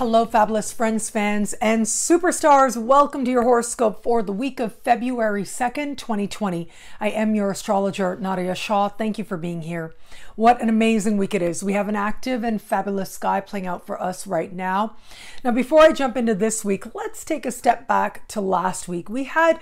Hello, fabulous friends, fans, and superstars. Welcome to your horoscope for the week of February 2nd, 2020. I am your astrologer, Nadiya Shah. Thank you for being here. What an amazing week it is. We have an active and fabulous sky playing out for us right now. Now, before I jump into this week, let's take a step back to last week. We had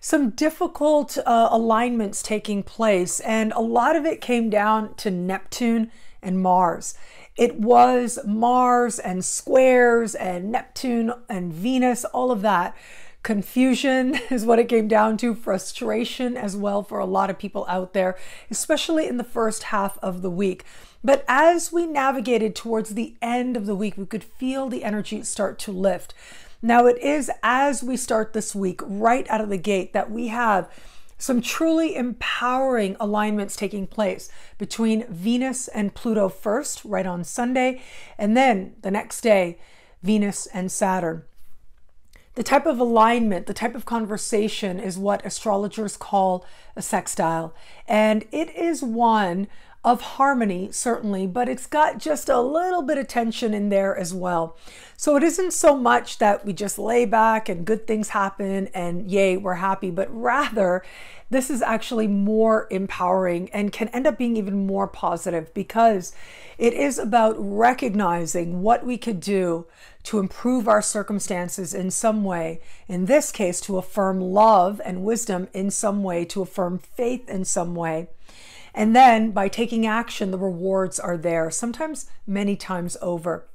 some difficult alignments taking place, and a lot of it came down to Neptune and Mars. It was Mars and squares and Neptune and Venus, all of that. Confusion is what it came down to, frustration as well for a lot of people out there, especially in the first half of the week. But as we navigated towards the end of the week, we could feel the energy start to lift. Now it is as we start this week, right out of the gate, that we have some truly empowering alignments taking place between Venus and Pluto first, right on Sunday, and then the next day, Venus and Saturn. The type of alignment, the type of conversation is what astrologers call a sextile. And it is one of harmony, certainly, but it's got just a little bit of tension in there as well. So it isn't so much that we just lay back and good things happen and yay, we're happy, but rather this is actually more empowering and can end up being even more positive because it is about recognizing what we could do to improve our circumstances in some way. In this case, to affirm love and wisdom in some way, to affirm faith in some way. And then by taking action, the rewards are there, sometimes many times over.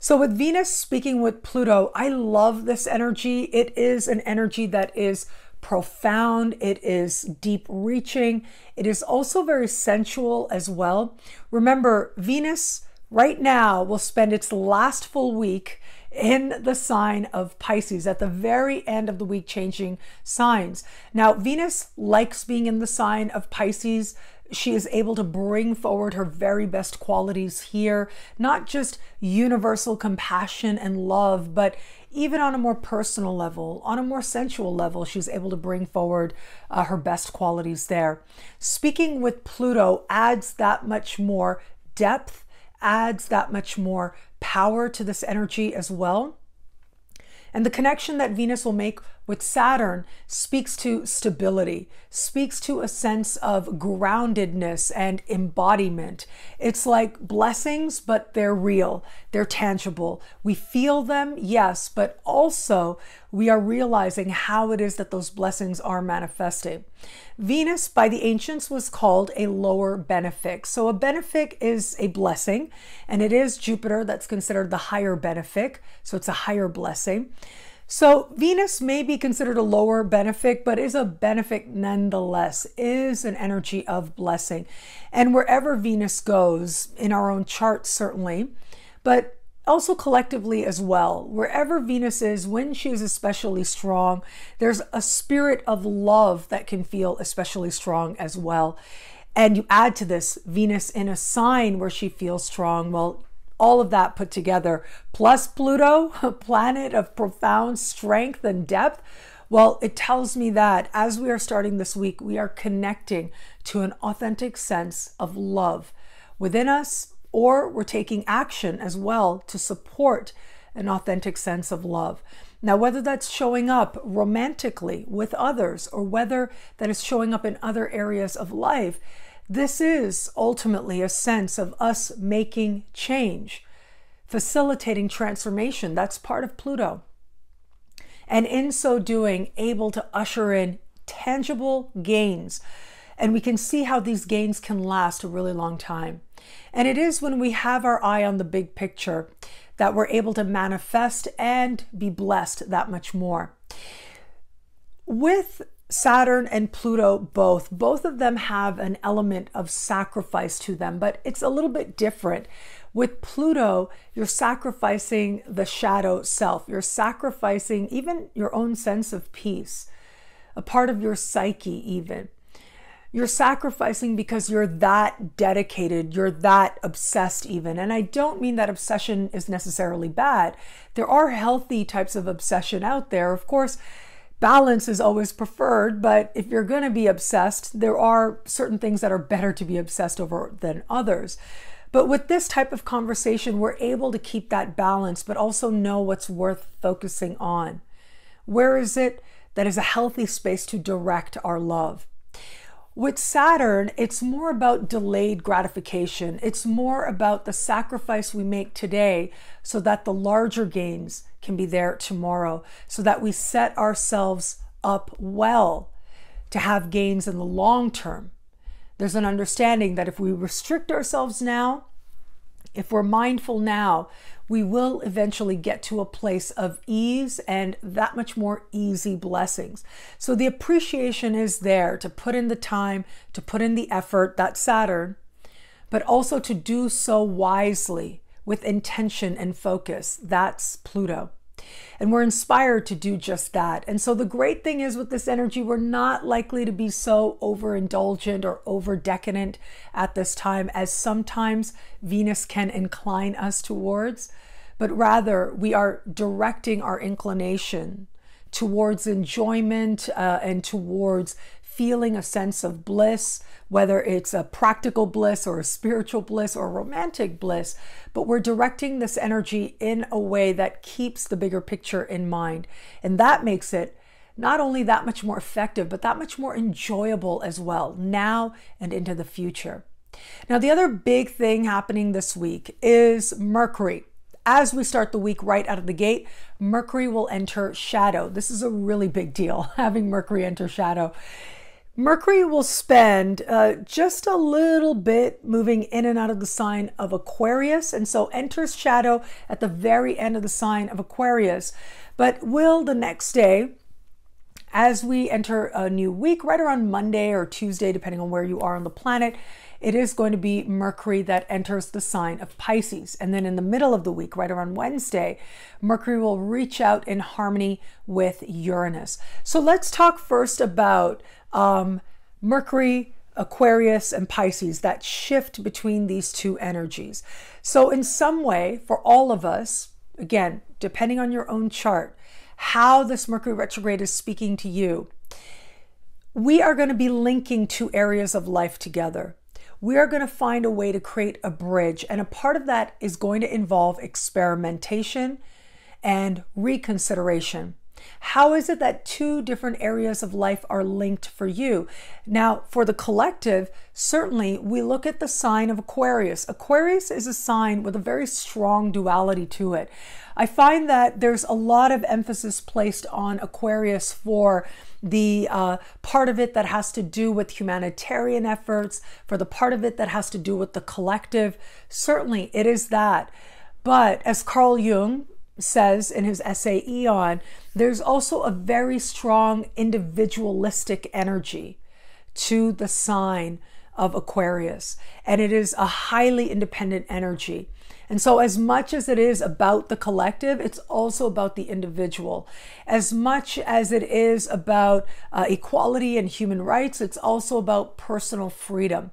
So with Venus speaking with Pluto, I love this energy. It is an energy that is profound. It is deep reaching. It is also very sensual as well. Remember, Venus right now will spend its last full week in the sign of Pisces at the very end of the week, changing signs. Now, Venus likes being in the sign of Pisces. She is able to bring forward her very best qualities here, not just universal compassion and love, but even on a more personal level, on a more sensual level, she's able to bring forward her best qualities there. Speaking with Pluto adds that much more depth, adds that much more power to this energy as well. And the connection that Venus will make with Saturn speaks to stability, speaks to a sense of groundedness and embodiment. It's like blessings, but they're real, they're tangible. We feel them, yes, but also we are realizing how it is that those blessings are manifesting. Venus by the ancients was called a lower benefic. So a benefic is a blessing, and it is Jupiter that's considered the higher benefic. So it's a higher blessing. So Venus may be considered a lower benefic, but is a benefic nonetheless, is an energy of blessing. And wherever Venus goes, in our own chart certainly, but also collectively as well, wherever Venus is, when she is especially strong, there's a spirit of love that can feel especially strong as well. And you add to this Venus in a sign where she feels strong, well, all of that put together, plus Pluto, a planet of profound strength and depth, well, it tells me that as we are starting this week, we are connecting to an authentic sense of love within us, or we're taking action as well to support an authentic sense of love. Now, whether that's showing up romantically with others or whether that is showing up in other areas of life, this is ultimately a sense of us making change, facilitating transformation. That's part of Pluto. And in so doing, able to usher in tangible gains. And we can see how these gains can last a really long time. And it is when we have our eye on the big picture that we're able to manifest and be blessed that much more. With Saturn and Pluto both of them have an element of sacrifice to them, but it's a little bit different. With Pluto, you're sacrificing the shadow self. You're sacrificing even your own sense of peace, a part of your psyche even. You're sacrificing because you're that dedicated, you're that obsessed even. And I don't mean that obsession is necessarily bad. There are healthy types of obsession out there. Of course, balance is always preferred, but if you're going to be obsessed, there are certain things that are better to be obsessed over than others. But with this type of conversation, we're able to keep that balance, but also know what's worth focusing on. Where is it that is a healthy space to direct our love? With Saturn, it's more about delayed gratification. It's more about the sacrifice we make today so that the larger gains can be there tomorrow, so that we set ourselves up well to have gains in the long term. There's an understanding that if we restrict ourselves now, if we're mindful now, we will eventually get to a place of ease and that much more easy blessings. So the appreciation is there to put in the time, to put in the effort, that's Saturn, but also to do so wisely with intention and focus, that's Pluto. And we're inspired to do just that. And so the great thing is with this energy, we're not likely to be so overindulgent or overdecadent at this time as sometimes Venus can incline us towards, but rather we are directing our inclination towards enjoyment and towards feeling a sense of bliss, whether it's a practical bliss or a spiritual bliss or romantic bliss, but we're directing this energy in a way that keeps the bigger picture in mind. And that makes it not only that much more effective, but that much more enjoyable as well, now and into the future. Now, the other big thing happening this week is Mercury. As we start the week right out of the gate, Mercury will enter shadow. This is a really big deal, having Mercury enter shadow. Mercury will spend just a little bit moving in and out of the sign of Aquarius, and so enters shadow at the very end of the sign of Aquarius, but will the next day, as we enter a new week, right around Monday or Tuesday, depending on where you are on the planet, it is going to be Mercury that enters the sign of Pisces. And then in the middle of the week, right around Wednesday, Mercury will reach out in harmony with Uranus. So let's talk first about Mercury, Aquarius, and Pisces, that shift between these two energies. So in some way, for all of us, again, depending on your own chart, how this Mercury retrograde is speaking to you, we are going to be linking two areas of life together. We are going to find a way to create a bridge, and a part of that is going to involve experimentation and reconsideration. How is it that two different areas of life are linked for you? Now, for the collective, certainly we look at the sign of Aquarius. Aquarius is a sign with a very strong duality to it. I find that there's a lot of emphasis placed on Aquarius for the part of it that has to do with humanitarian efforts, for the part of it that has to do with the collective. Certainly it is that. But as Carl Jung says in his essay Eon, there's also a very strong individualistic energy to the sign of Aquarius, and it is a highly independent energy. And so as much as it is about the collective, it's also about the individual. As much as it is about equality and human rights, it's also about personal freedom.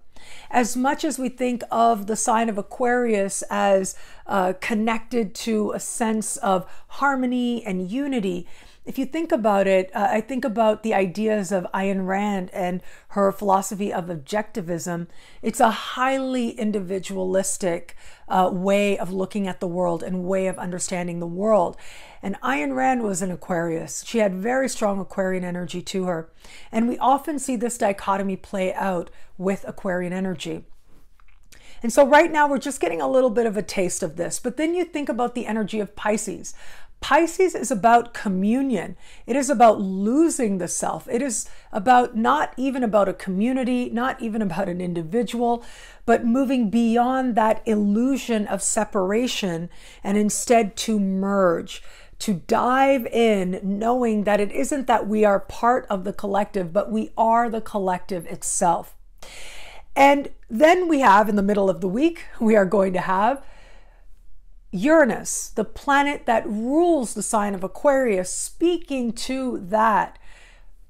As much as we think of the sign of Aquarius as connected to a sense of harmony and unity, if you think about it, I think about the ideas of Ayn Rand and her philosophy of objectivism. It's a highly individualistic way of looking at the world and way of understanding the world. And Ayn Rand was an Aquarius. She had very strong Aquarian energy to her. And we often see this dichotomy play out with Aquarian energy. And so right now we're just getting a little bit of a taste of this. But then you think about the energy of Pisces. Pisces is about communion. It is about losing the self. It is about not even about a community, not even about an individual, but moving beyond that illusion of separation and instead to merge, to dive in, knowing that it isn't that we are part of the collective, but we are the collective itself. And then we have in the middle of the week, we are going to have Uranus, the planet that rules the sign of Aquarius, speaking to that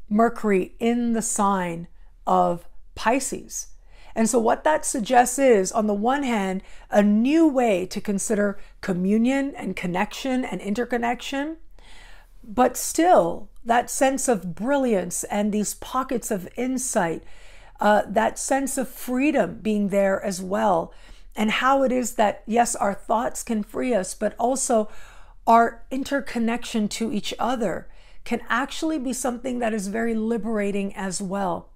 Mercury in the sign of Pisces. And so what that suggests is, on the one hand, a new way to consider communion and connection and interconnection, but still that sense of brilliance and these pockets of insight, that sense of freedom being there as well. and how it is that, yes, our thoughts can free us, but also our interconnection to each other can actually be something that is very liberating as well.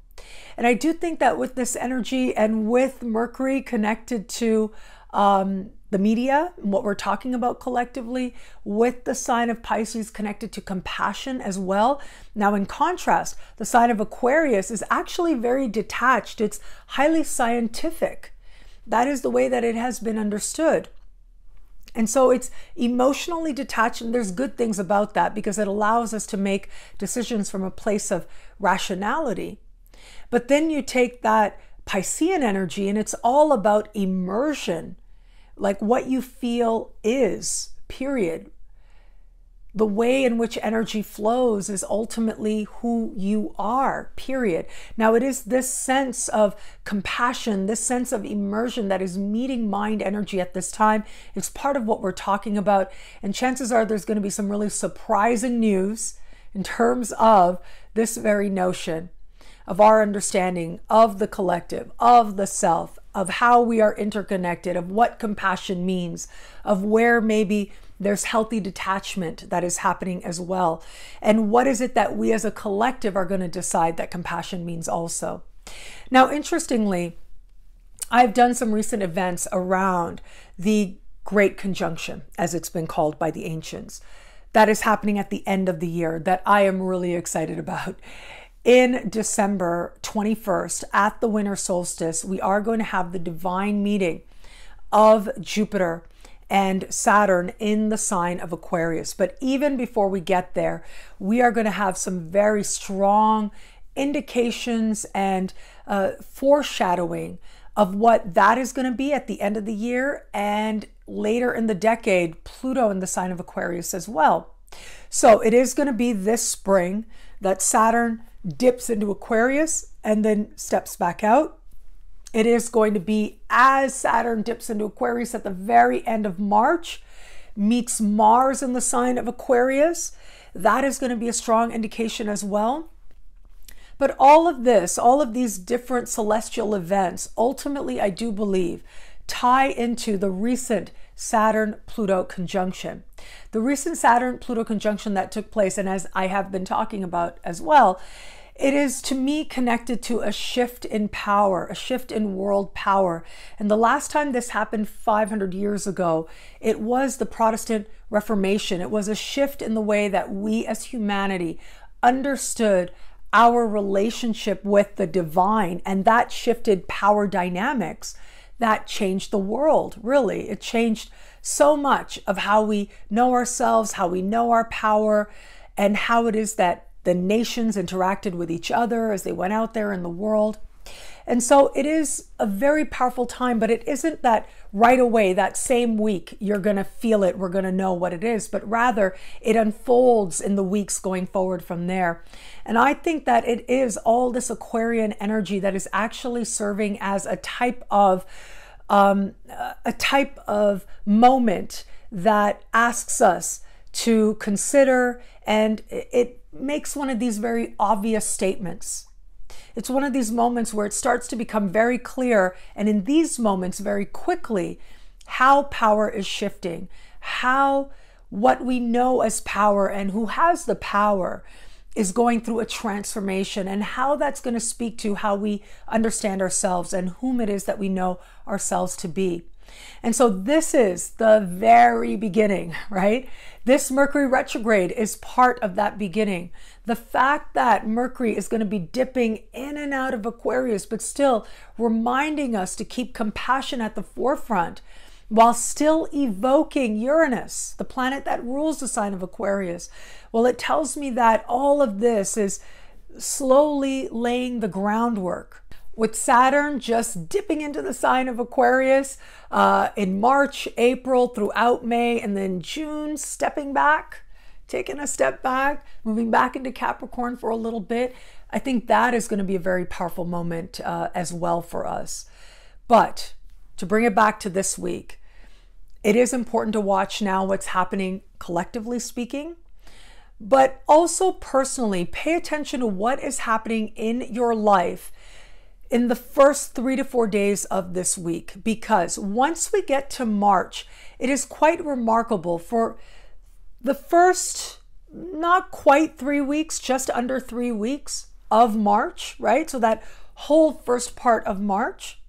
And I do think that with this energy and with Mercury connected to the media, what we're talking about collectively, with the sign of Pisces connected to compassion as well. Now, in contrast, the sign of Aquarius is actually very detached. It's highly scientific. That is the way that it has been understood. And so it's emotionally detached, and there's good things about that because it allows us to make decisions from a place of rationality. But then you take that Piscean energy and it's all about immersion. Like what you feel is, period. The way in which energy flows is ultimately who you are, period. Now, it is this sense of compassion, this sense of immersion that is meeting mind energy at this time. It's part of what we're talking about. And chances are there's going to be some really surprising news in terms of this very notion of our understanding of the collective, of the self, of how we are interconnected, of what compassion means, of where maybe there's healthy detachment that is happening as well. And what is it that we as a collective are going to decide that compassion means also. Now, interestingly, I've done some recent events around the Great Conjunction, as it's been called by the ancients, that is happening at the end of the year that I am really excited about. In December 21st, at the winter solstice, we are going to have the divine meeting of Jupiter and Saturn in the sign of Aquarius. But even before we get there, we are going to have some very strong indications and foreshadowing of what that is going to be at the end of the year and later in the decade, Pluto in the sign of Aquarius as well. So it is going to be this spring that Saturn dips into Aquarius and then steps back out. It is going to be as Saturn dips into Aquarius at the very end of March, meets Mars in the sign of Aquarius. That is going to be a strong indication as well. But all of this, all of these different celestial events, ultimately, I do believe, tie into the recent Saturn-Pluto conjunction. The recent Saturn-Pluto conjunction that took place, and as I have been talking about as well, it is to me connected to a shift in power, a shift in world power. And the last time this happened 500 years ago, it was the Protestant Reformation. It was a shift in the way that we as humanity understood our relationship with the divine, and that shifted power dynamics. That changed the world, really. It changed so much of how we know ourselves, how we know our power, and how it is that the nations interacted with each other as they went out there in the world. And so it is a very powerful time, but it isn't that right away, that same week, you're going to feel it, we're going to know what it is, but rather it unfolds in the weeks going forward from there. And I think that it is all this Aquarian energy that is actually serving as a type of moment that asks us to consider, and it makes one of these very obvious statements. It's one of these moments where it starts to become very clear, and in these moments very quickly, how power is shifting, how what we know as power and who has the power is going through a transformation, and how that's going to speak to how we understand ourselves and whom it is that we know ourselves to be. And so this is the very beginning, right? This Mercury retrograde is part of that beginning. The fact that Mercury is going to be dipping in and out of Aquarius, but still reminding us to keep compassion at the forefront while still evoking Uranus, the planet that rules the sign of Aquarius. Well, it tells me that all of this is slowly laying the groundwork. With Saturn just dipping into the sign of Aquarius in March, April, throughout May, and then June, stepping back, taking a step back, moving back into Capricorn for a little bit. I think that is going to be a very powerful moment as well for us. But to bring it back to this week, it is important to watch now what's happening collectively speaking, but also personally pay attention to what is happening in your life in the first 3 to 4 days of this week, because once we get to March, it is quite remarkable. For the first not quite 3 weeks, just under 3 weeks of March, right? So that whole first part of March,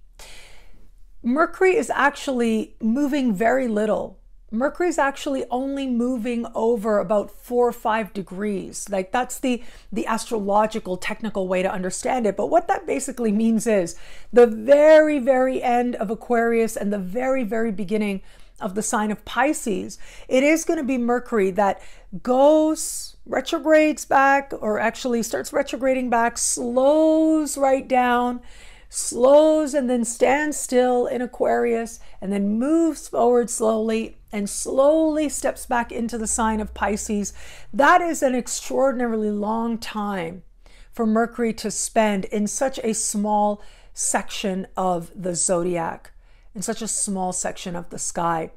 Mercury is actually moving very little. Mercury is actually only moving over about 4 or 5 degrees. Like, that's the astrological technical way to understand it. But what that basically means is the very, very end of Aquarius and the very, very beginning of the sign of Pisces, it is going to be Mercury that goes, retrogrades back, or actually starts retrograding back, slows right down, slows and then stands still in Aquarius, and then moves forward slowly and slowly steps back into the sign of Pisces. That is an extraordinarily long time for Mercury to spend in such a small section of the zodiac, in such a small section of the sky.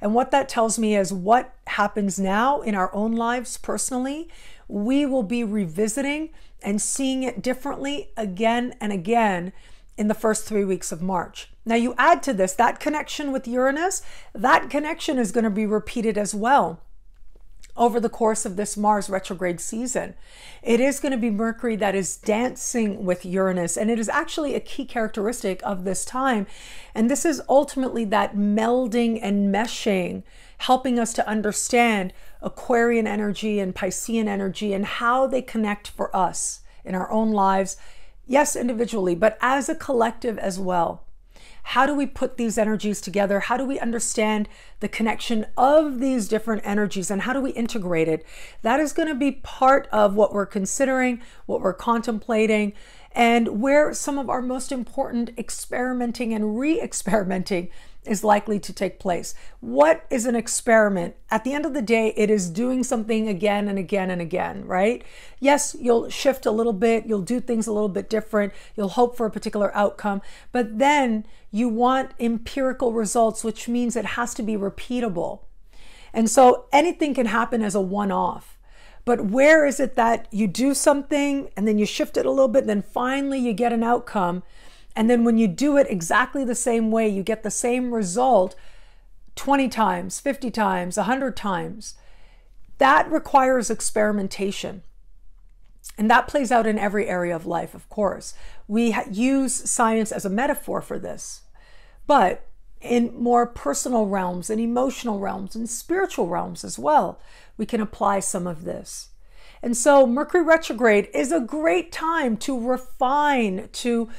And what that tells me is what happens now in our own lives personally, we will be revisiting and seeing it differently again and again in the first 3 weeks of March. Now you add to this that connection with Uranus, that connection is going to be repeated as well over the course of this Mars retrograde season. It is going to be Mercury that is dancing with Uranus, and it is actually a key characteristic of this time. And this is ultimately that melding and meshing, helping us to understand Aquarian energy and Piscean energy and how they connect for us in our own lives. Yes, individually, but as a collective as well. How do we put these energies together? How do we understand the connection of these different energies, and how do we integrate it? That is going to be part of what we're considering, what we're contemplating, and where some of our most important experimenting and re-experimenting is likely to take place. What is an experiment? At the end of the day, it is doing something again and again and again, right? Yes, you'll shift a little bit, you'll do things a little bit different, you'll hope for a particular outcome, but then you want empirical results, which means it has to be repeatable. And so anything can happen as a one-off. But where is it that you do something and then you shift it a little bit, and then finally you get an outcome? And then when you do it exactly the same way, you get the same result 20 times, 50 times, 100 times. That requires experimentation. And that plays out in every area of life, of course. We use science as a metaphor for this. But in more personal realms, and emotional realms, and spiritual realms as well, we can apply some of this. And so Mercury retrograde is a great time to refine, to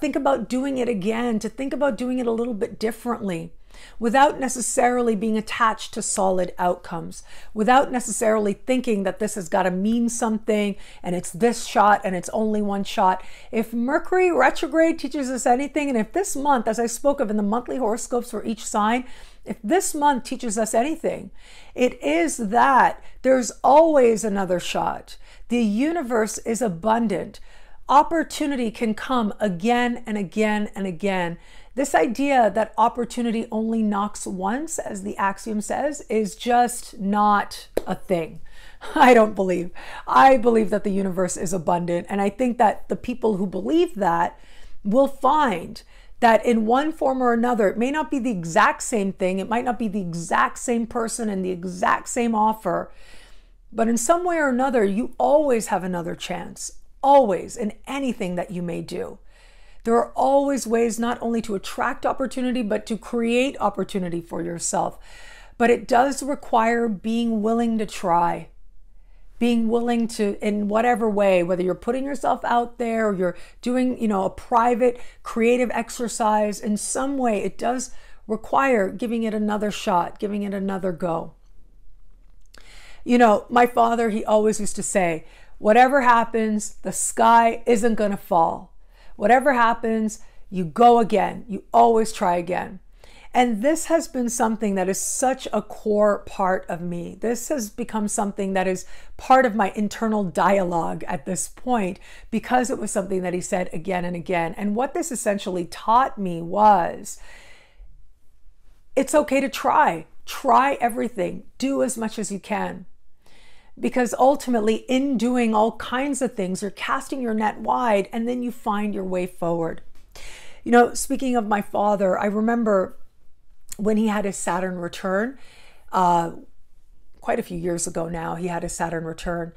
think about doing it again, to think about doing it a little bit differently, without necessarily being attached to solid outcomes, without necessarily thinking that this has got to mean something and it's this shot and it's only one shot. If Mercury retrograde teaches us anything, and if this month, as I spoke of in the monthly horoscopes for each sign, if this month teaches us anything, it is that there's always another shot. The universe is abundant. Opportunity can come again and again and again. This idea that opportunity only knocks once, as the axiom says, is just not a thing. I don't believe. I believe that the universe is abundant. And I think that the people who believe that will find that in one form or another, it may not be the exact same thing, it might not be the exact same person and the exact same offer, but in some way or another, you always have another chance, always, in anything that you may do. There are always ways not only to attract opportunity, but to create opportunity for yourself. But it does require being willing to try. Being willing to, in whatever way, whether you're putting yourself out there or you're doing, you know, a private creative exercise, in some way, it does require giving it another shot, giving it another go. You know, my father, he always used to say, whatever happens, the sky isn't going to fall. Whatever happens, you go again. You always try again. And this has been something that is such a core part of me. This has become something that is part of my internal dialogue at this point, because it was something that he said again and again. And what this essentially taught me was, it's okay to try. Try everything. Do as much as you can. because ultimately in doing all kinds of things, you're casting your net wide and then you find your way forward. You know, speaking of my father, I remember when he had his Saturn return, quite a few years ago now, he had his Saturn return.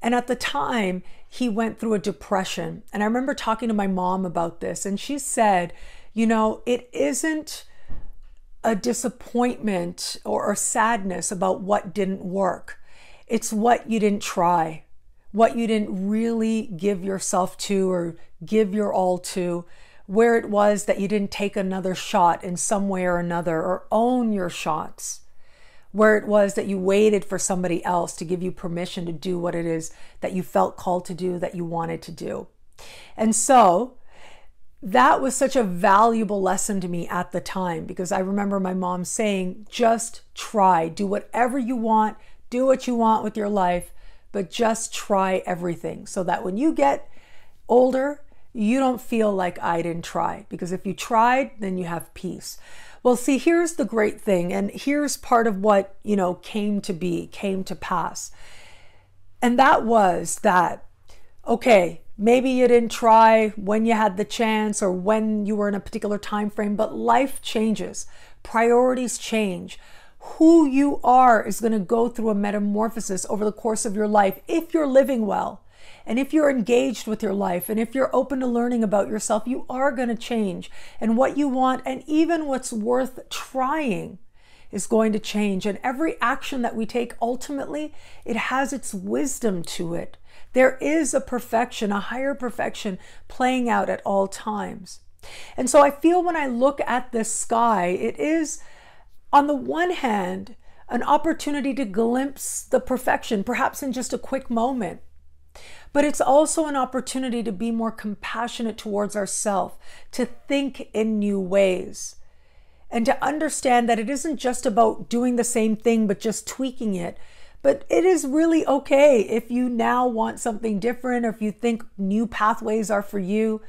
And at the time, he went through a depression. And I remember talking to my mom about this, and she said, you know, it isn't a disappointment or sadness about what didn't work. It's what you didn't try, what you didn't really give yourself to or give your all to, where it was that you didn't take another shot in some way or another or own your shots, where it was that you waited for somebody else to give you permission to do what it is that you felt called to do, that you wanted to do. And so that was such a valuable lesson to me at the time, because I remember my mom saying, just try, do whatever you want, do what you want with your life, but just try everything so that when you get older, you don't feel like I didn't try, because if you tried, then you have peace. Well, see, here's the great thing, and here's part of what, you know, came to be, came to pass. And that was that, okay, maybe you didn't try when you had the chance or when you were in a particular time frame, but life changes, priorities change. Who you are is going to go through a metamorphosis over the course of your life if you're living well. And if you're engaged with your life, and if you're open to learning about yourself, you are going to change. And what you want, and even what's worth trying, is going to change. And every action that we take, ultimately, it has its wisdom to it. There is a perfection, a higher perfection playing out at all times. And so I feel when I look at this sky, it is, on the one hand, an opportunity to glimpse the perfection, perhaps in just a quick moment. But it's also an opportunity to be more compassionate towards ourselves, to think in new ways, and to understand that it isn't just about doing the same thing, but just tweaking it. But it is really okay if you now want something different, or if you think new pathways are for you,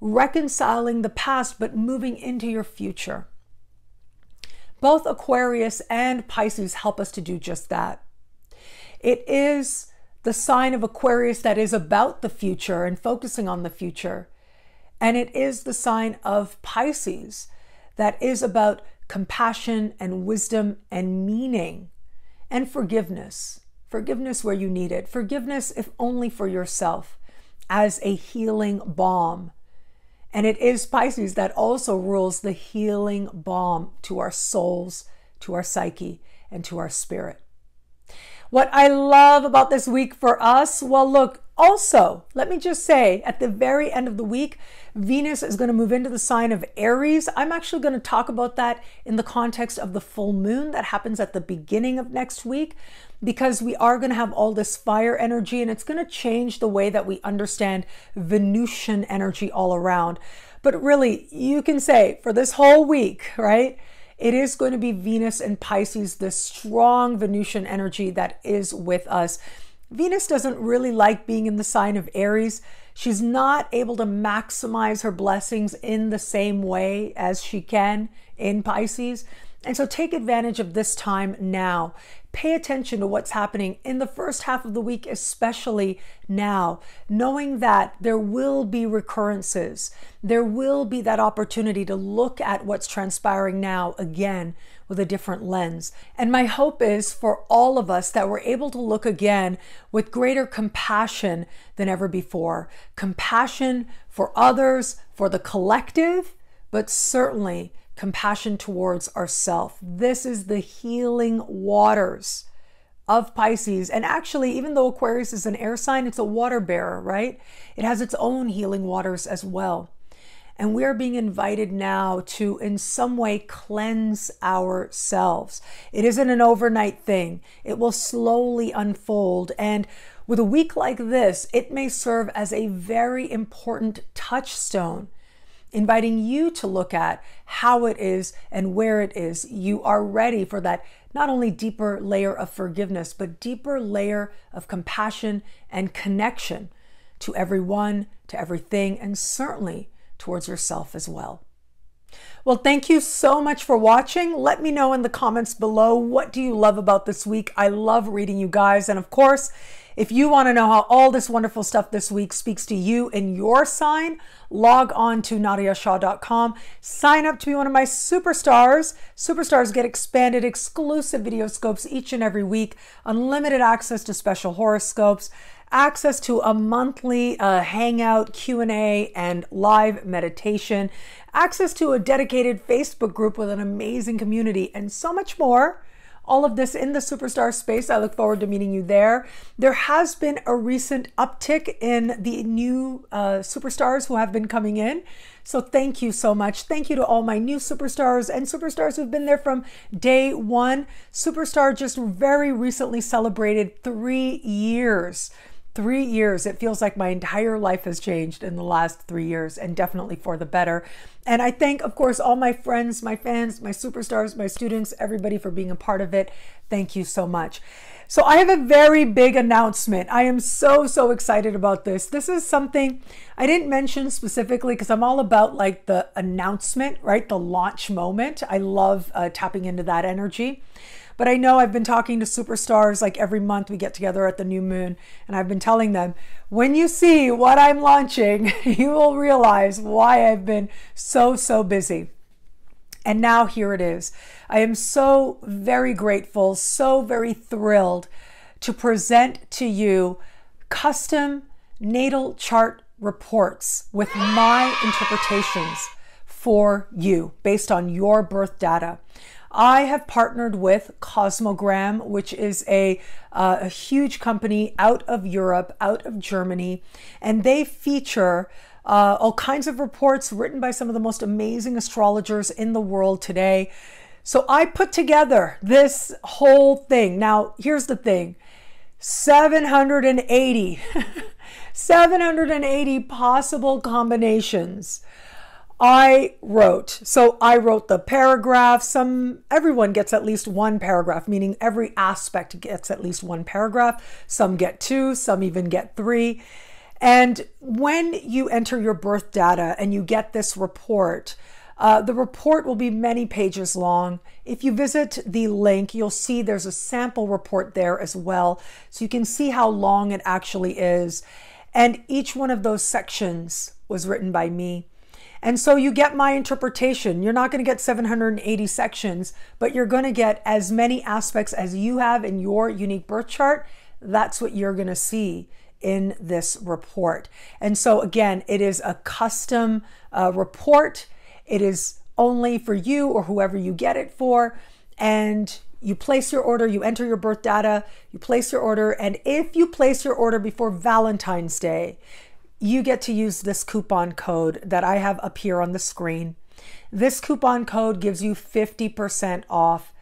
reconciling the past, but moving into your future. Both Aquarius and Pisces help us to do just that. It is the sign of Aquarius that is about the future and focusing on the future. And it is the sign of Pisces that is about compassion and wisdom and meaning and forgiveness. Forgiveness where you need it. Forgiveness, if only for yourself, as a healing balm. And it is Pisces that also rules the healing balm to our souls, to our psyche, and to our spirit. What I love about this week for us, well, look, also, let me just say, at the very end of the week, Venus is going to move into the sign of Aries. I'm actually going to talk about that in the context of the full moon that happens at the beginning of next week, because we are going to have all this fire energy, and it's going to change the way that we understand Venusian energy all around. But really, you can say for this whole week, right? It is going to be Venus and Pisces, the strong Venusian energy that is with us. Venus doesn't really like being in the sign of Aries. She's not able to maximize her blessings in the same way as she can in Pisces. And so take advantage of this time now. Pay attention to what's happening in the first half of the week, especially now, knowing that there will be recurrences. There will be that opportunity to look at what's transpiring now again with a different lens. And my hope is for all of us that we're able to look again with greater compassion than ever before. Compassion for others, for the collective, but certainly compassion towards ourselves. This is the healing waters of Pisces. And actually, even though Aquarius is an air sign, it's a water bearer, right? It has its own healing waters as well. And we are being invited now to, in some way, cleanse ourselves. It isn't an overnight thing. It will slowly unfold. And with a week like this, it may serve as a very important touchstone, inviting you to look at how it is and where it is you are ready for that not only deeper layer of forgiveness, but deeper layer of compassion and connection to everyone, to everything, and certainly towards yourself as well. Well, thank you so much for watching. Let me know in the comments below, what do you love about this week? I love reading you guys. And of course, if you want to know how all this wonderful stuff this week speaks to you and your sign, log on to NadiyaShah.com. Sign up to be one of my superstars. Superstars get expanded exclusive video scopes each and every week, unlimited access to special horoscopes, access to a monthly hangout, Q&A, and live meditation, access to a dedicated Facebook group with an amazing community, and so much more. All of this in the superstar space. I look forward to meeting you there. There has been a recent uptick in the new superstars who have been coming in. So thank you so much. Thank you to all my new superstars and superstars who've been there from day one. Superstar just very recently celebrated 3 years. 3 years. It feels like my entire life has changed in the last 3 years, and definitely for the better. And I thank, of course, all my friends, my fans, my superstars, my students, everybody for being a part of it. Thank you so much. So I have a very big announcement. I am so, so excited about this. This is something I didn't mention specifically because I'm all about like the announcement, right? The launch moment. I love tapping into that energy. But I know I've been talking to superstars, like every month we get together at the new moon, and I've been telling them, when you see what I'm launching, you will realize why I've been so, so busy. And now here it is. I am so very grateful, so very thrilled to present to you custom natal chart reports with my interpretations for you based on your birth data. I have partnered with Kosmogram, which is a huge company out of Europe, out of Germany, and they feature all kinds of reports written by some of the most amazing astrologers in the world today. So I put together this whole thing. Now, here's the thing. 780 possible combinations I wrote. So I wrote the paragraph. Everyone gets at least one paragraph, meaning every aspect gets at least one paragraph. Some get two, some even get three. And when you enter your birth data and you get this report, the report will be many pages long. If you visit the link, you'll see there's a sample report there as well. So you can see how long it actually is. And each one of those sections was written by me. And so you get my interpretation. You're not going to get 780 sections, but you're going to get as many aspects as you have in your unique birth chart. That's what you're going to see in this report. And so again, it is a custom report. It is only for you or whoever you get it for. And you place your order, you enter your birth data, you place your order. And if you place your order before Valentine's Day, you get to use this coupon code that I have up here on the screen. This coupon code gives you 50% off.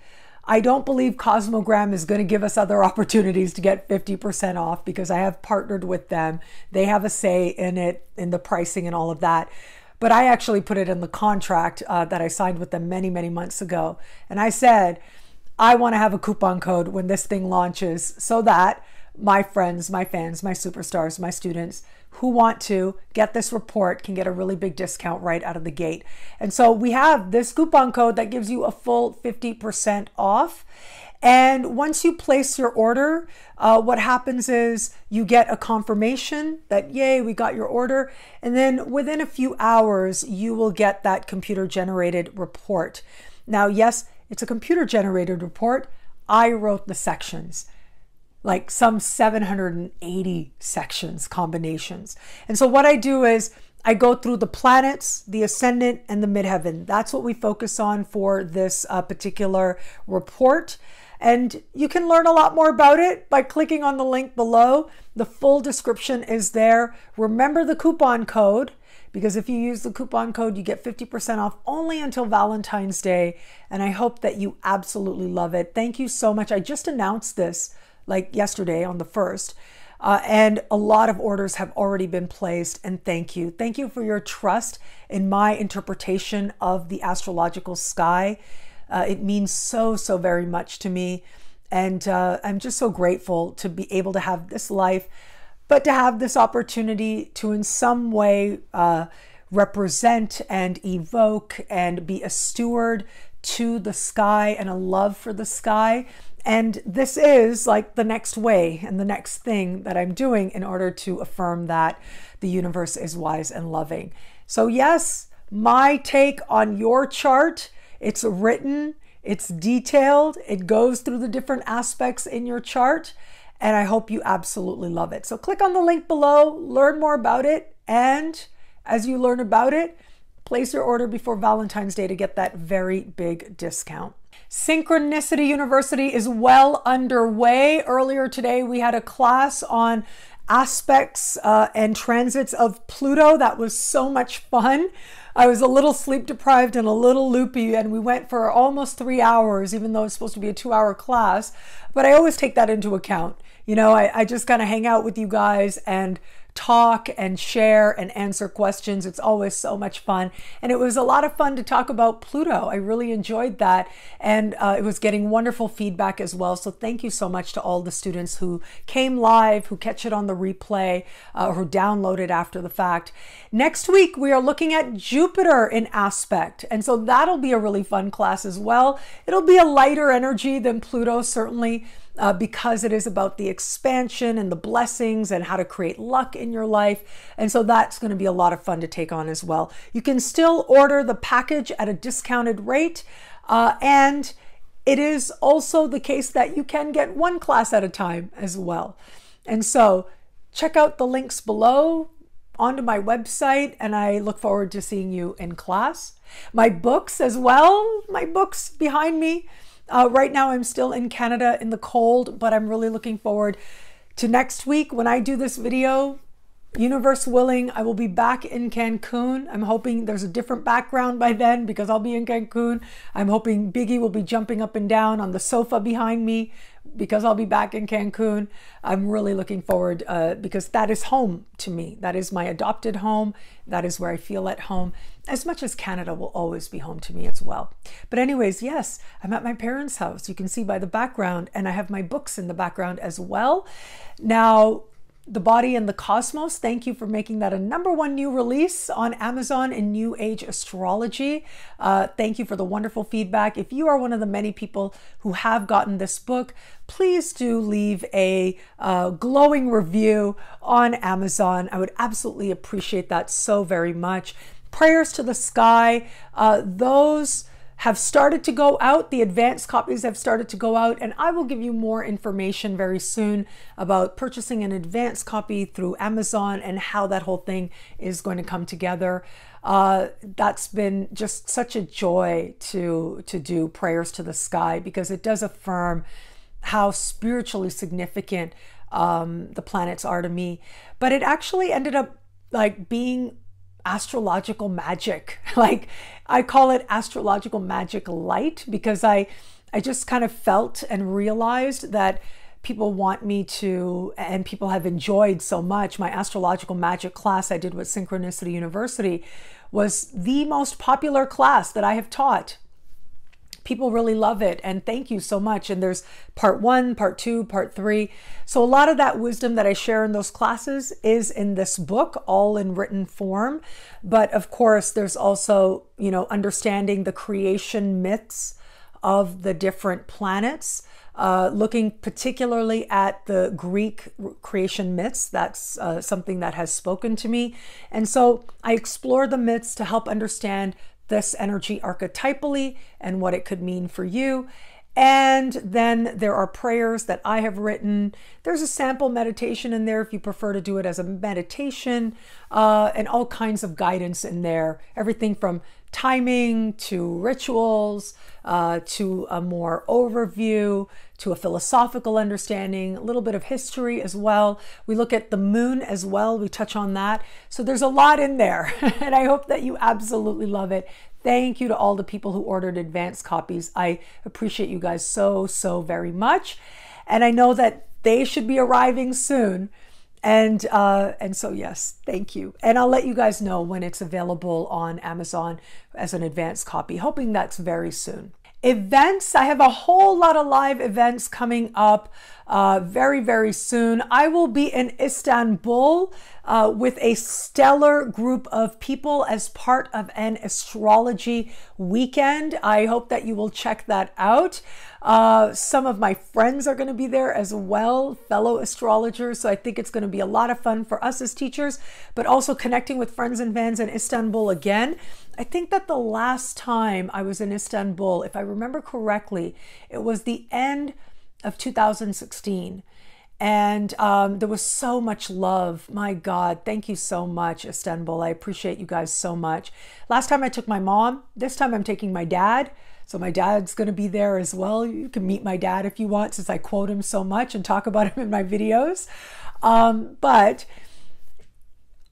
I don't believe Kosmogram is going to give us other opportunities to get 50% off because I have partnered with them. They have a say in it, in the pricing and all of that. But I actually put it in the contract that I signed with them many, many months ago. And I said, I want to have a coupon code when this thing launches so that my friends, my fans, my superstars, my students who want to get this report can get a really big discount right out of the gate. And so we have this coupon code that gives you a full 50% off. And once you place your order, what happens is you get a confirmation that, yay, we got your order. And then within a few hours, you will get that computer-generated report. Now, yes, it's a computer-generated report. I wrote the sections, like some 780 sections, combinations. And so what I do is I go through the planets, the ascendant, and the midheaven. That's what we focus on for this particular report. And you can learn a lot more about it by clicking on the link below. The full description is there. Remember the coupon code, because if you use the coupon code, you get 50% off only until Valentine's Day. And I hope that you absolutely love it. Thank you so much. I just announced this like yesterday on the 1st. And a lot of orders have already been placed, and thank you. Thank you for your trust in my interpretation of the astrological sky. It means so, so very much to me. And I'm just so grateful to be able to have this life, but to have this opportunity to in some way represent and evoke and be a steward to the sky and a love for the sky. And this is like the next way and the next thing that I'm doing in order to affirm that the universe is wise and loving. So yes, my take on your chart, it's written, it's detailed, it goes through the different aspects in your chart, and I hope you absolutely love it. So click on the link below, learn more about it, and as you learn about it, place your order before Valentine's Day to get that very big discount. Synchronicity University is well underway. Earlier today, we had a class on aspects and transits of Pluto. That was so much fun. I was a little sleep deprived and a little loopy, and we went for almost 3 hours, even though it's supposed to be a 2-hour class. But I always take that into account. You know, I just kind of hang out with you guys and talk and share and answer questions. It's always so much fun. And it was a lot of fun to talk about Pluto. I really enjoyed that. And it was getting wonderful feedback as well. So thank you so much to all the students who came live, who catch it on the replay, who downloaded after the fact. Next week, we are looking at Jupiter in aspect. And so that'll be a really fun class as well. It'll be a lighter energy than Pluto, certainly. Because it is about the expansion and the blessings and how to create luck in your life. And so that's going to be a lot of fun to take on as well. You can still order the package at a discounted rate. And it is also the case that you can get one class at a time as well. And so check out the links below, onto my website, and I look forward to seeing you in class. My books as well, my books behind me. Right now, I'm still in Canada in the cold, but I'm really looking forward to next week. When I do this video, universe willing, I will be back in Cancun. I'm hoping there's a different background by then because I'll be in Cancun. I'm hoping Biggie will be jumping up and down on the sofa behind me because I'll be back in Cancun. I'm really looking forward because that is home to me. That is my adopted home. That is where I feel at home, as much as Canada will always be home to me as well. But anyways, yes, I'm at my parents' house. You can see by the background, and I have my books in the background as well. Now, The Body and the Cosmos, thank you for making that a #1 new release on Amazon in New Age Astrology. Thank you for the wonderful feedback. If you are one of the many people who have gotten this book, please do leave a glowing review on Amazon. I would absolutely appreciate that so very much. Prayers to the sky. Those have started to go out. The advanced copies have started to go out, and I will give you more information very soon about purchasing an advanced copy through Amazon and how that whole thing is going to come together. That's been just such a joy to do Prayers to the Sky, because it does affirm how spiritually significant the planets are to me. But it actually ended up like being astrological magic. Like, I call it astrological magic light, because I just kind of felt and realized that people want me to, and people have enjoyed so much. My astrological magic class I did with Synchronicity University was the most popular class that I have taught. People really love it, and thank you so much. And there's part 1, part 2, part 3. So a lot of that wisdom that I share in those classes is in this book, all in written form. But of course, there's also, you know, understanding the creation myths of the different planets, looking particularly at the Greek creation myths. That's something that has spoken to me. And so I explore the myths to help understand this energy archetypally and what it could mean for you. And then there are prayers that I have written. There's a sample meditation in there if you prefer to do it as a meditation, and all kinds of guidance in there. Everything from timing to rituals, to a more overview, to a philosophical understanding, a little bit of history as well. We look at the moon as well. We touch on that. So there's a lot in there, and I hope that you absolutely love it. Thank you to all the people who ordered advanced copies. I appreciate you guys so, so very much. And I know that they should be arriving soon. And so, yes, thank you. And I'll let you guys know when it's available on Amazon as an advanced copy, hoping that's very soon. Events, I have a whole lot of live events coming up very, very soon. I will be in Istanbul with a stellar group of people as part of an astrology weekend. I hope that you will check that out. Some of my friends are going to be there as well, fellow astrologers. So I think it's going to be a lot of fun for us as teachers, but also connecting with friends and fans in Istanbul again. I think that the last time I was in Istanbul, if I remember correctly, it was the end of 2016. And there was so much love. My God, thank you so much, Istanbul. I appreciate you guys so much. Last time I took my mom, this time I'm taking my dad. So my dad's gonna be there as well. You can meet my dad if you want, since I quote him so much and talk about him in my videos. But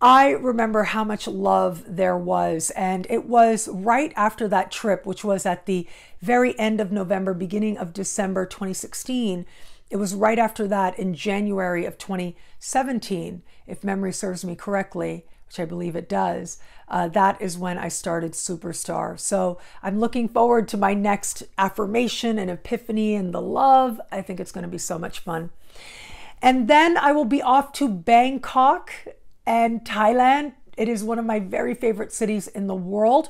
I remember how much love there was. And it was right after that trip, which was at the very end of November, beginning of December 2016. It was right after that in January of 2017, if memory serves me correctly, which I believe it does, that is when I started Superstar. So I'm looking forward to my next affirmation and epiphany and the love. I think it's going to be so much fun. And then I will be off to Bangkok and Thailand. It is one of my very favorite cities in the world.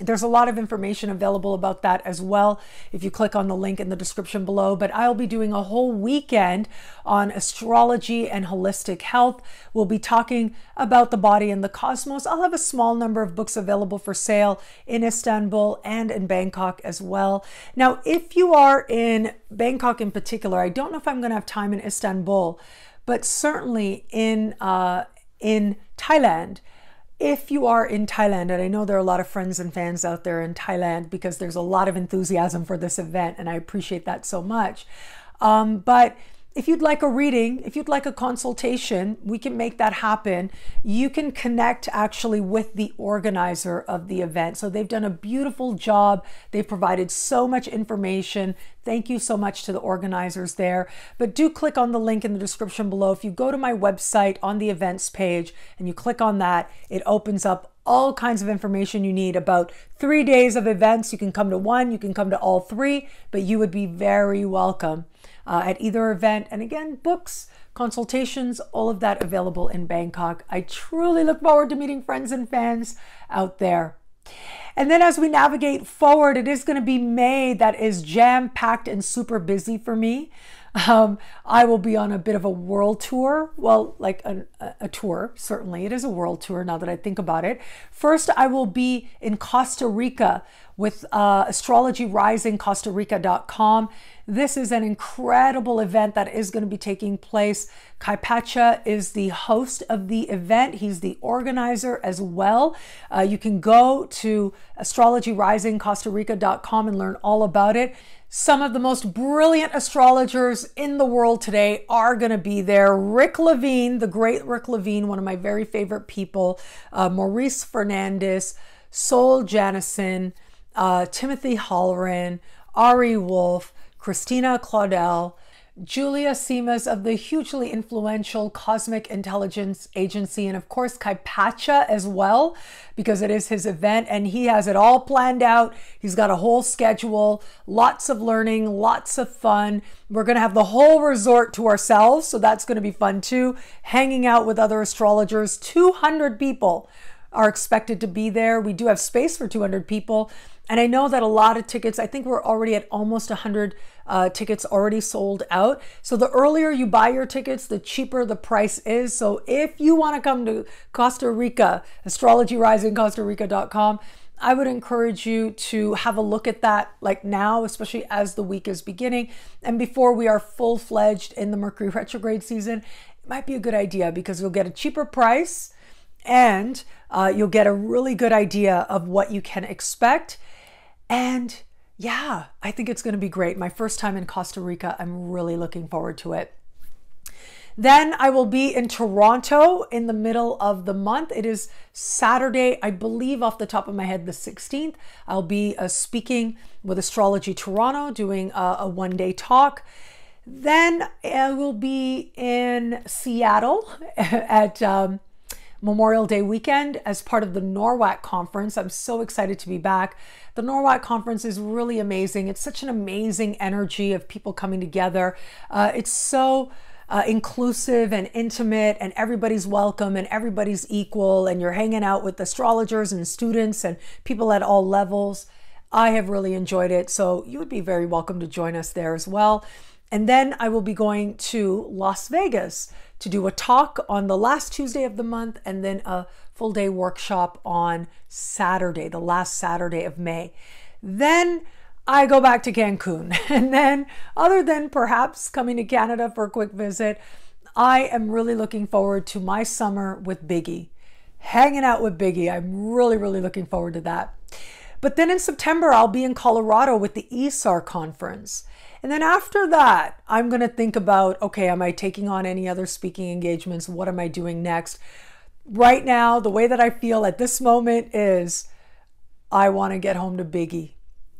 There's a lot of information available about that as well if you click on the link in the description below. But I'll be doing a whole weekend on astrology and holistic health. We'll be talking about the body and the cosmos. I'll have a small number of books available for sale in Istanbul and in Bangkok as well. Now, if you are in Bangkok in particular, I don't know if I'm going to have time in Istanbul, but certainly in Thailand. If you are in Thailand, and I know there are a lot of friends and fans out there in Thailand because there's a lot of enthusiasm for this event, and I appreciate that so much. But if you'd like a reading, if you'd like a consultation, we can make that happen. You can connect actually with the organizer of the event. So they've done a beautiful job. They've provided so much information. Thank you so much to the organizers there. But do click on the link in the description below. If you go to my website on the events page and you click on that, it opens up all kinds of information you need about 3 days of events. You can come to one, you can come to all three, but you would be very welcome at either event. And again, books, consultations, all of that available in Bangkok. I truly look forward to meeting friends and fans out there. And then as we navigate forward, it is going to be May that is jam-packed and super busy for me. I will be on a bit of a world tour. Well, like a tour, certainly. It is a world tour now that I think about it. First, I will be in Costa Rica with AstrologyRisingCostaRica.com. This is an incredible event that is going to be taking place. Kaipacha is the host of the event. He's the organizer as well. You can go to AstrologyRisingCostaRica.com and learn all about it. Some of the most brilliant astrologers in the world today are going to be there. Rick Levine, the great Rick Levine, one of my very favorite people, Maurice Fernandez, Soul Janison, Timothy Halloran, Ari Wolf, Christina Claudel, Julia Simas of the hugely influential Cosmic Intelligence Agency, and of course Kaipacha as well, because it is his event and he has it all planned out. He's got a whole schedule, lots of learning, lots of fun. We're going to have the whole resort to ourselves, so that's going to be fun too. Hanging out with other astrologers, 200 people are expected to be there. We do have space for 200 people. And I know that a lot of tickets, I think we're already at almost 100 tickets already sold out. So the earlier you buy your tickets, the cheaper the price is. So if you want to come to Costa Rica, astrologyrisingcostarica.com, I would encourage you to have a look at that like now, especially as the week is beginning. And before we are full-fledged in the Mercury retrograde season, it might be a good idea because you'll get a cheaper price and you'll get a really good idea of what you can expect. And yeah, I think it's going to be great. My first time in Costa Rica. I'm really looking forward to it. Then I will be in Toronto in the middle of the month. It is Saturday, I believe off the top of my head, the 16th. I'll be speaking with Astrology Toronto, doing a one-day talk. Then I will be in Seattle at Memorial Day weekend as part of the NORWAC conference. I'm so excited to be back. The NORWAC conference is really amazing. It's such an amazing energy of people coming together. It's so inclusive and intimate, and everybody's welcome and everybody's equal, and you're hanging out with astrologers and students and people at all levels. I have really enjoyed it, so you would be very welcome to join us there as well. And then I will be going to Las Vegas to do a talk on the last Tuesday of the month, and then a full day workshop on Saturday, the last Saturday of May. Then I go back to Cancun. And then, other than perhaps coming to Canada for a quick visit, I am really looking forward to my summer with Biggie. Hanging out with Biggie. I'm really, really looking forward to that. But then in September, I'll be in Colorado with the ESAR conference. And then after that, I'm going to think about, okay, am I taking on any other speaking engagements? What am I doing next? Right now, the way that I feel at this moment is I want to get home to Biggie.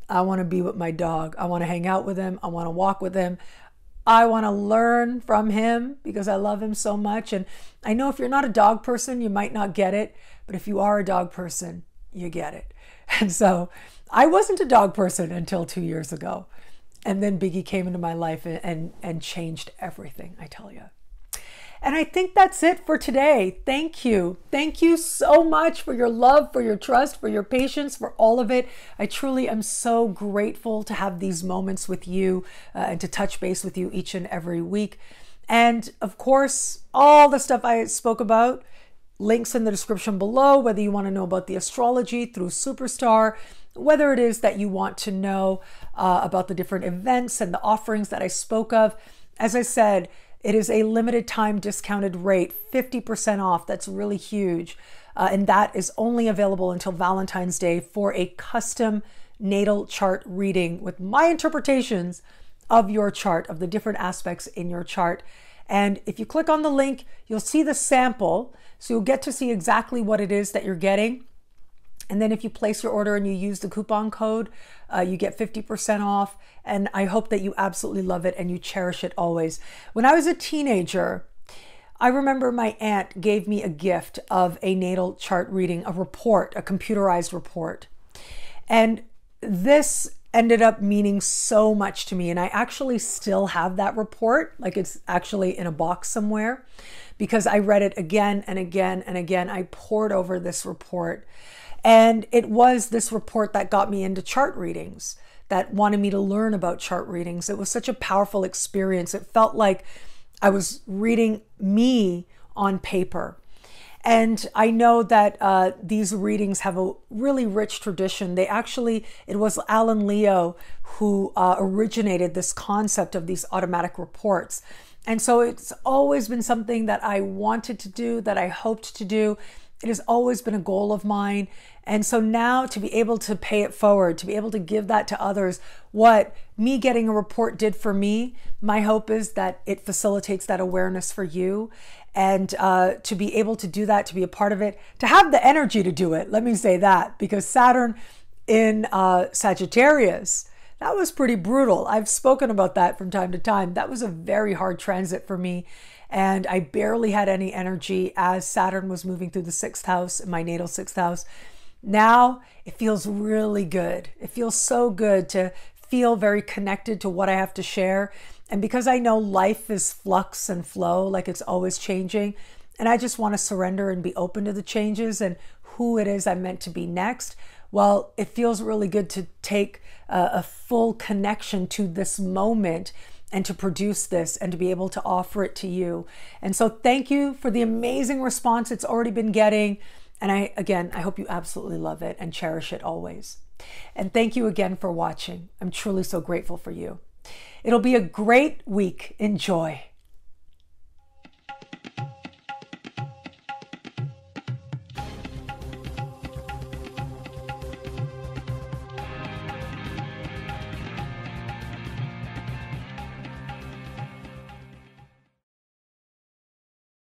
I want to be with my dog. I want to hang out with him. I want to walk with him. I want to learn from him because I love him so much. And I know if you're not a dog person, you might not get it. But if you are a dog person, you get it. And so I wasn't a dog person until 2 years ago. And then Biggie came into my life and changed everything, I tell you. And I think that's it for today. Thank you. Thank you so much for your love, for your trust, for your patience, for all of it. I truly am so grateful to have these moments with you and to touch base with you each and every week. And of course, all the stuff I spoke about, links in the description below, whether you want to know about the astrology through Superstar, whether it is that you want to know about the different events and the offerings that I spoke of. As I said, it is a limited time discounted rate, 50% off. That's really huge. And that is only available until Valentine's Day for a custom natal chart reading with my interpretations of your chart, of the different aspects in your chart. And if you click on the link, you'll see the sample. So you'll get to see exactly what it is that you're getting. And then if you place your order and you use the coupon code, you get 50% off. And I hope that you absolutely love it and you cherish it always. When I was a teenager, I remember my aunt gave me a gift of a natal chart reading, a report, a computerized report. And this ended up meaning so much to me. And I actually still have that report. Like, it's actually in a box somewhere because I read it again and again and again. I pored over this report. And it was this report that got me into chart readings, that wanted me to learn about chart readings. It was such a powerful experience. It felt like I was reading me on paper. And I know that these readings have a really rich tradition. They actually, it was Alan Leo who originated this concept of these automatic reports. And so it's always been something that I wanted to do, that I hoped to do. It has always been a goal of mine. And so now to be able to pay it forward, to be able to give that to others, what me getting a report did for me, my hope is that it facilitates that awareness for you. And to be able to do that, to be a part of it, to have the energy to do it, let me say that, because Saturn in Sagittarius, that was pretty brutal. I've spoken about that from time to time. That was a very hard transit for me. And I barely had any energy as Saturn was moving through the 6th house, my natal 6th house. Now it feels really good. It feels so good to feel very connected to what I have to share. And because I know life is flux and flow, like it's always changing, and I just want to surrender and be open to the changes and who it is I'm meant to be next. Well, it feels really good to take a full connection to this moment and to produce this and to be able to offer it to you. And so thank you for the amazing response it's already been getting. And I hope you absolutely love it and cherish it always. And thank you again for watching. I'm truly so grateful for you. It'll be a great week. Enjoy.